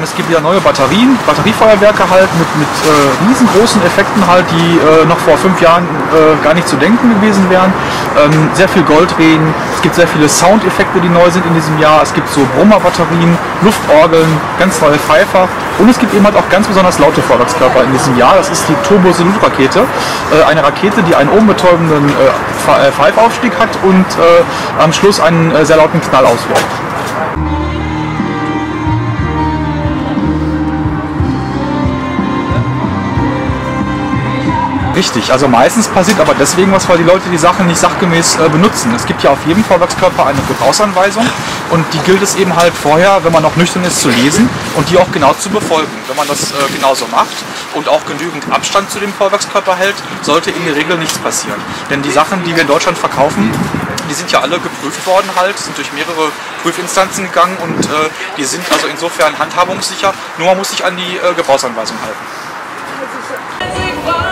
Es gibt wieder neue Batterien, Batteriefeuerwerke halt mit riesengroßen Effekten halt, die noch vor 5 Jahren gar nicht zu denken gewesen wären. Sehr viel Goldregen, es gibt sehr viele Soundeffekte, die neu sind in diesem Jahr. Es gibt so Brummerbatterien, Luftorgeln, ganz neue Pfeifer und es gibt eben halt auch ganz besonders laute Feuerwerkskörper in diesem Jahr. Das ist die Turbo-Solut-Rakete, eine Rakete, die einen ohrenbetäubenden Pfeifaufstieg hat und am Schluss einen sehr lauten Knall auswirft. Richtig, also meistens passiert aber deswegen was, weil die Leute die Sachen nicht sachgemäß benutzen. Es gibt ja auf jedem Feuerwerkskörper eine Gebrauchsanweisung und die gilt es eben halt vorher, wenn man noch nüchtern ist, zu lesen und die auch genau zu befolgen. Wenn man das genauso macht und auch genügend Abstand zu dem Feuerwerkskörper hält, sollte in der Regel nichts passieren. Denn die Sachen, die wir in Deutschland verkaufen, die sind ja alle geprüft worden halt, sind durch mehrere Prüfinstanzen gegangen und die sind also insofern handhabungssicher, nur man muss sich an die Gebrauchsanweisung halten.